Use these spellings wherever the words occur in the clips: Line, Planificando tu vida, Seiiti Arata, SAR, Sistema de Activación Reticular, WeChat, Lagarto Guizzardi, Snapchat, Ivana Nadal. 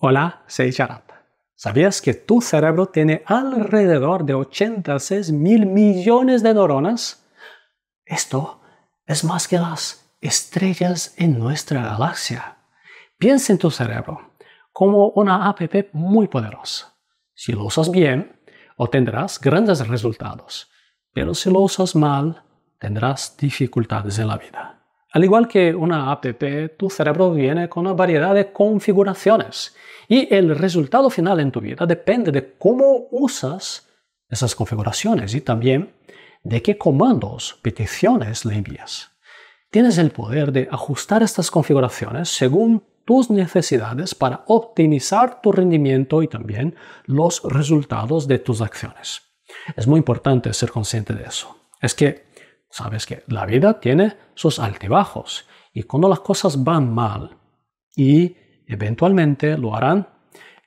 Hola, Seiiti Arata. ¿Sabías que tu cerebro tiene alrededor de 86.000 millones de neuronas? Esto es más que las estrellas en nuestra galaxia. Piensa en tu cerebro como una app muy poderosa. Si lo usas bien, obtendrás grandes resultados, pero si lo usas mal, tendrás dificultades en la vida. Al igual que una app, tu cerebro viene con una variedad de configuraciones y el resultado final en tu vida depende de cómo usas esas configuraciones y también de qué comandos, peticiones le envías. Tienes el poder de ajustar estas configuraciones según tus necesidades para optimizar tu rendimiento y también los resultados de tus acciones. Es muy importante ser consciente de eso. Es que sabes que la vida tiene sus altibajos y cuando las cosas van mal y eventualmente lo harán,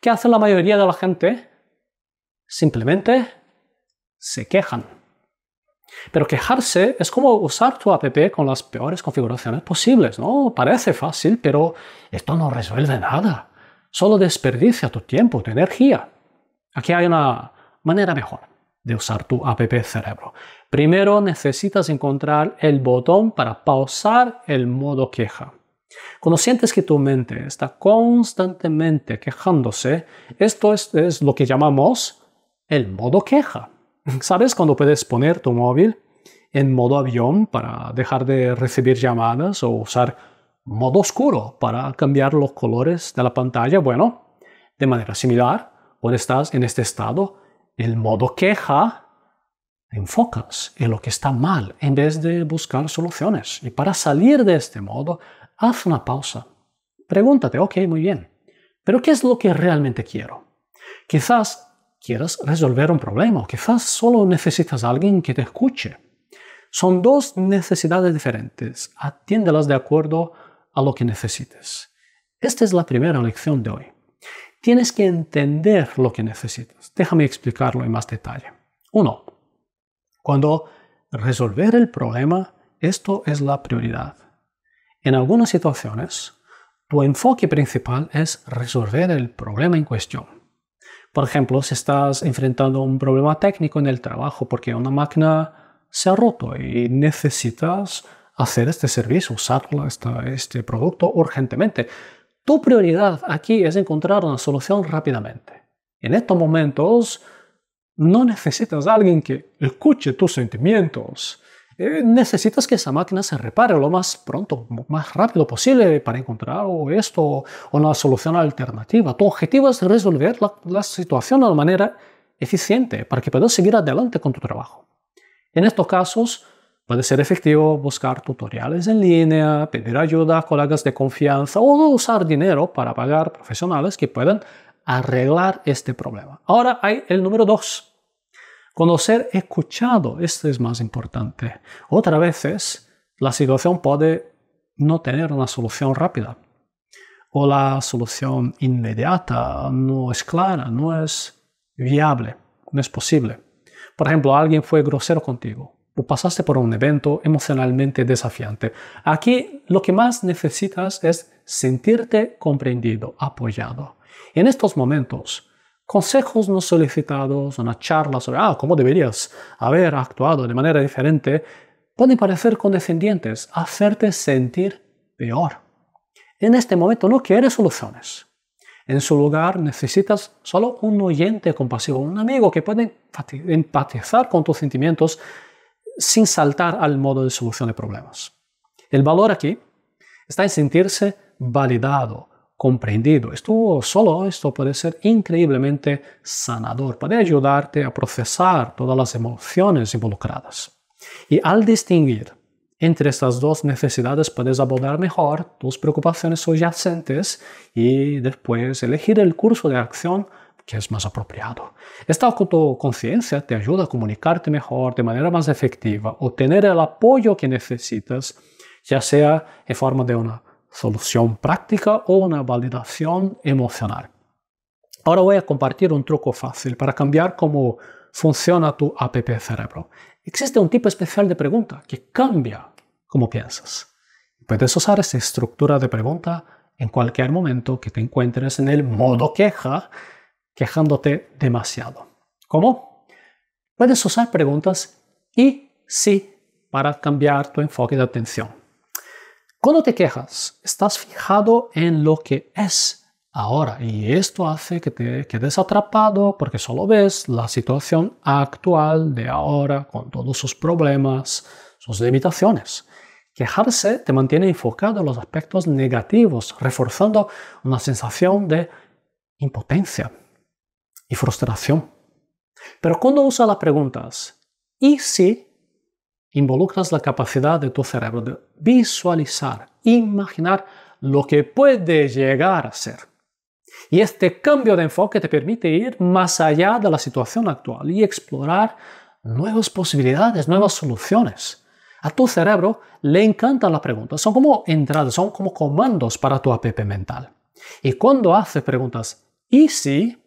¿qué hace la mayoría de la gente? Simplemente se quejan. Pero quejarse es como usar tu app con las peores configuraciones posibles, ¿no? Parece fácil, pero esto no resuelve nada. Solo desperdicia tu tiempo, tu energía. Aquí hay una manera mejor de usar tu app cerebro. Primero necesitas encontrar el botón para pausar el modo queja. Cuando sientes que tu mente está constantemente quejándose, esto es lo que llamamos el modo queja. ¿Sabes cuando puedes poner tu móvil en modo avión para dejar de recibir llamadas o usar modo oscuro para cambiar los colores de la pantalla? Bueno, de manera similar, cuando estás en este estado, el modo queja, te enfocas en lo que está mal en vez de buscar soluciones. Y para salir de este modo, haz una pausa. Pregúntate, ok, muy bien, pero ¿qué es lo que realmente quiero? Quizás quieras resolver un problema, quizás solo necesitas a alguien que te escuche. Son dos necesidades diferentes. Atiéndelas de acuerdo a lo que necesites. Esta es la primera lección de hoy. Tienes que entender lo que necesitas. Déjame explicarlo en más detalle. 1. Cuando resolver el problema, esto es la prioridad. En algunas situaciones, tu enfoque principal es resolver el problema en cuestión. Por ejemplo, si estás enfrentando un problema técnico en el trabajo porque una máquina se ha roto y necesitas hacer este servicio, usar este producto urgentemente. Tu prioridad aquí es encontrar una solución rápidamente. En estos momentos no necesitas a alguien que escuche tus sentimientos. Necesitas que esa máquina se repare lo más pronto, más rápido posible para encontrar una solución alternativa. Tu objetivo es resolver la situación de una manera eficiente para que puedas seguir adelante con tu trabajo. En estos casos, puede ser efectivo buscar tutoriales en línea, pedir ayuda a colegas de confianza o usar dinero para pagar profesionales que puedan arreglar este problema. Ahora hay el número 2. Conocer escuchado. Esto es más importante. Otras veces la situación puede no tener una solución rápida o la solución inmediata no es clara, no es viable, no es posible. Por ejemplo, alguien fue grosero contigo o pasaste por un evento emocionalmente desafiante. Aquí lo que más necesitas es sentirte comprendido, apoyado. En estos momentos, consejos no solicitados, una charla sobre cómo deberías haber actuado de manera diferente, pueden parecer condescendientes, hacerte sentir peor. En este momento no quieres soluciones. En su lugar necesitas solo un oyente compasivo, un amigo que puede empatizar con tus sentimientos sin saltar al modo de solución de problemas. El valor aquí está en sentirse validado, comprendido. Esto puede ser increíblemente sanador, puede ayudarte a procesar todas las emociones involucradas. Y al distinguir entre estas dos necesidades, puedes abordar mejor tus preocupaciones subyacentes y después elegir el curso de acción que es más apropiado. Esta autoconciencia te ayuda a comunicarte mejor de manera más efectiva, obtener el apoyo que necesitas, ya sea en forma de una solución práctica o una validación emocional. Ahora voy a compartir un truco fácil para cambiar cómo funciona tu app cerebro. Existe un tipo especial de pregunta que cambia cómo piensas. Puedes usar esta estructura de pregunta en cualquier momento que te encuentres en el modo queja, quejándote demasiado. ¿Cómo? Puedes usar preguntas y sí para cambiar tu enfoque de atención. Cuando te quejas, estás fijado en lo que es ahora y esto hace que te quedes atrapado porque solo ves la situación actual de ahora con todos sus problemas, sus limitaciones. Quejarse te mantiene enfocado en los aspectos negativos, reforzando una sensación de impotencia y frustración. Pero cuando usas las preguntas ¿y si?, involucras la capacidad de tu cerebro de visualizar, imaginar lo que puede llegar a ser. Y este cambio de enfoque te permite ir más allá de la situación actual y explorar nuevas posibilidades, nuevas soluciones. A tu cerebro le encantan las preguntas, son como entradas, son como comandos para tu app mental. Y cuando haces preguntas ¿y si?,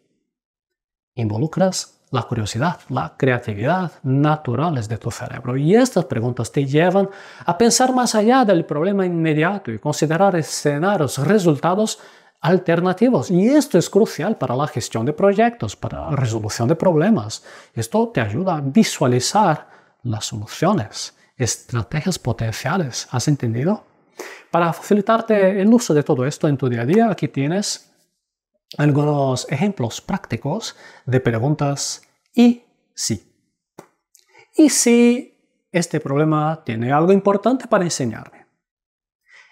involucras la curiosidad, la creatividad naturales de tu cerebro. Y estas preguntas te llevan a pensar más allá del problema inmediato y considerar escenarios, resultados alternativos. Y esto es crucial para la gestión de proyectos, para la resolución de problemas. Esto te ayuda a visualizar las soluciones, estrategias potenciales. ¿Has entendido? Para facilitarte el uso de todo esto en tu día a día, aquí tienes algunos ejemplos prácticos de preguntas ¿y si? ¿Y si este problema tiene algo importante para enseñarme?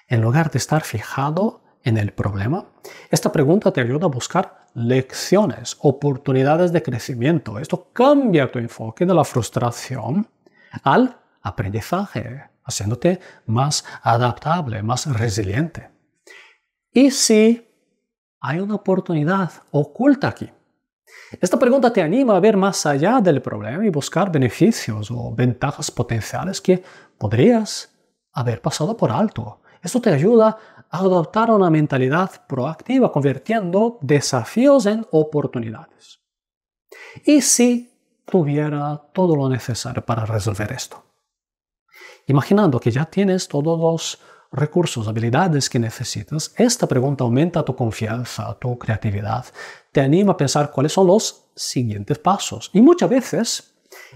En lugar de estar fijado en el problema, esta pregunta te ayuda a buscar lecciones, oportunidades de crecimiento. Esto cambia tu enfoque de la frustración al aprendizaje, haciéndote más adaptable, más resiliente. ¿Y si hay una oportunidad oculta aquí? Esta pregunta te anima a ver más allá del problema y buscar beneficios o ventajas potenciales que podrías haber pasado por alto. Esto te ayuda a adoptar una mentalidad proactiva, convirtiendo desafíos en oportunidades. ¿Y si tuviera todo lo necesario para resolver esto? Imaginando que ya tienes todos los recursos, habilidades que necesitas, esta pregunta aumenta tu confianza, tu creatividad, te anima a pensar cuáles son los siguientes pasos. Y muchas veces,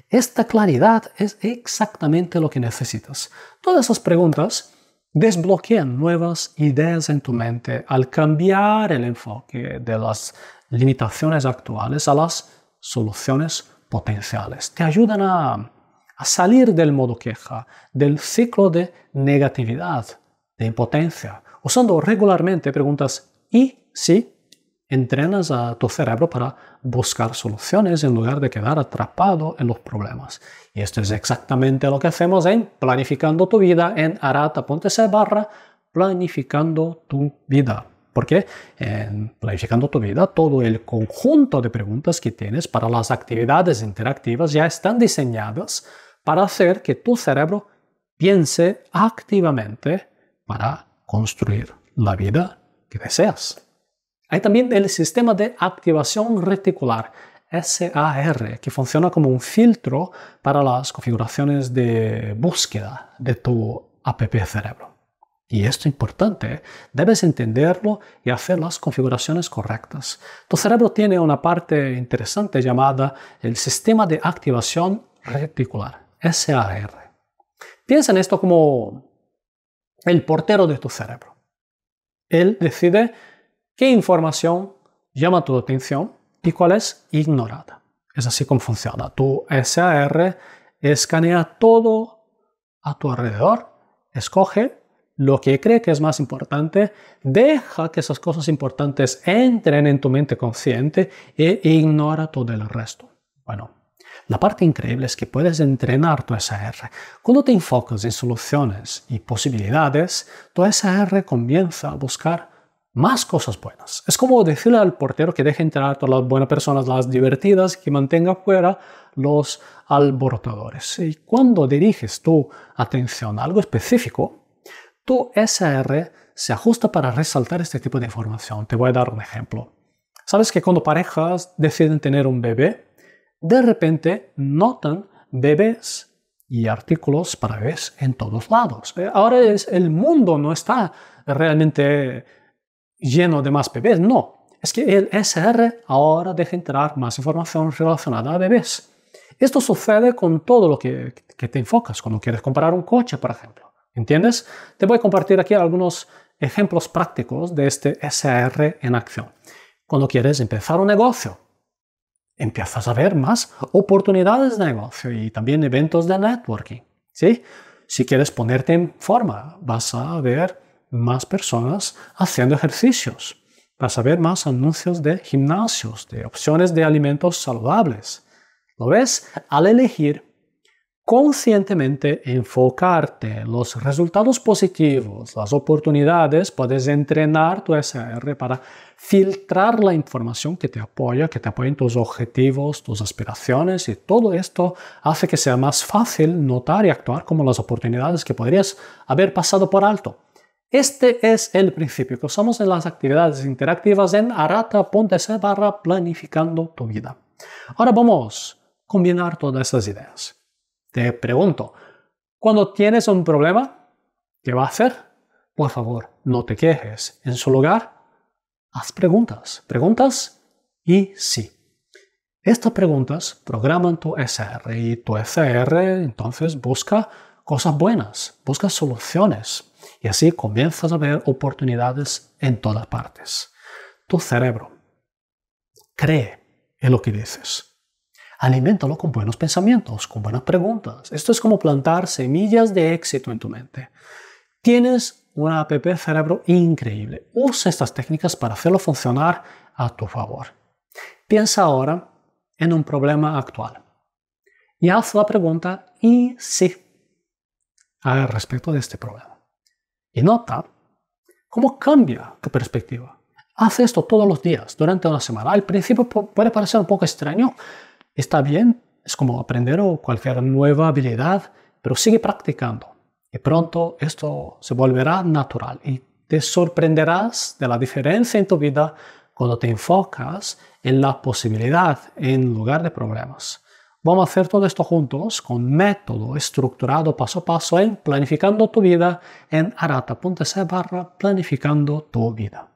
esta claridad es exactamente lo que necesitas. Todas esas preguntas desbloquean nuevas ideas en tu mente al cambiar el enfoque de las limitaciones actuales a las soluciones potenciales. Te ayudan a salir del modo queja, del ciclo de negatividad, de impotencia. Usando regularmente preguntas ¿y si?, entrenas a tu cerebro para buscar soluciones en lugar de quedar atrapado en los problemas. Y esto es exactamente lo que hacemos en Planificando tu vida, en arata.se/planificandotuvida. Porque en Planificando tu vida, todo el conjunto de preguntas que tienes para las actividades interactivas ya están diseñadas para hacer que tu cerebro piense activamente para construir la vida que deseas. Hay también el sistema de activación reticular, SAR, que funciona como un filtro para las configuraciones de búsqueda de tu app cerebro. Y esto es importante, debes entenderlo y hacer las configuraciones correctas. Tu cerebro tiene una parte interesante llamada el sistema de activación reticular, SAR. Piensa en esto como el portero de tu cerebro. Él decide qué información llama tu atención y cuál es ignorada. Es así como funciona. Tu SAR escanea todo a tu alrededor, escoge lo que cree que es más importante, deja que esas cosas importantes entren en tu mente consciente e ignora todo el resto. Bueno, la parte increíble es que puedes entrenar tu SAR. Cuando te enfocas en soluciones y posibilidades, tu SAR comienza a buscar más cosas buenas. Es como decirle al portero que deje entrar todas las buenas personas, las divertidas, que mantenga fuera los alborotadores. Y cuando diriges tu atención a algo específico, tu SAR se ajusta para resaltar este tipo de información. Te voy a dar un ejemplo. ¿Sabes que cuando parejas deciden tener un bebé, de repente notan bebés y artículos para bebés en todos lados? Ahora el mundo no está realmente lleno de más bebés, no. Es que el SR ahora deja entrar más información relacionada a bebés. Esto sucede con todo lo que te enfocas, cuando quieres comprar un coche, por ejemplo. ¿Entiendes? Te voy a compartir aquí algunos ejemplos prácticos de este SR en acción. Cuando quieres empezar un negocio, empiezas a ver más oportunidades de negocio y también eventos de networking, ¿sí? Si quieres ponerte en forma, vas a ver más personas haciendo ejercicios. Vas a ver más anuncios de gimnasios, de opciones de alimentos saludables. ¿Lo ves? Al elegir conscientemente enfocarte en los resultados positivos, las oportunidades, puedes entrenar tu SR para filtrar la información que te apoya en tus objetivos, tus aspiraciones, y todo esto hace que sea más fácil notar y actuar como las oportunidades que podrías haber pasado por alto. Este es el principio que usamos en las actividades interactivas en arata.se/planificando tu vida. Ahora vamos a combinar todas estas ideas. Te pregunto, cuando tienes un problema, ¿qué vas a hacer? Por favor, no te quejes. En su lugar, haz preguntas. Preguntas y sí. Estas preguntas programan tu SR y tu SR entonces busca cosas buenas, busca soluciones y así comienzas a ver oportunidades en todas partes. Tu cerebro cree en lo que dices. Aliméntalo con buenos pensamientos, con buenas preguntas. Esto es como plantar semillas de éxito en tu mente. Tienes una app cerebro increíble. Usa estas técnicas para hacerlo funcionar a tu favor. Piensa ahora en un problema actual y haz la pregunta y sí al respecto de este problema. Y nota cómo cambia tu perspectiva. Haz esto todos los días, durante una semana. Al principio puede parecer un poco extraño. Está bien, es como aprender cualquier nueva habilidad, pero sigue practicando. Y pronto esto se volverá natural y te sorprenderás de la diferencia en tu vida cuando te enfocas en la posibilidad en lugar de problemas. Vamos a hacer todo esto juntos con método estructurado paso a paso en Planificando tu vida en arata.se/planificando tu vida.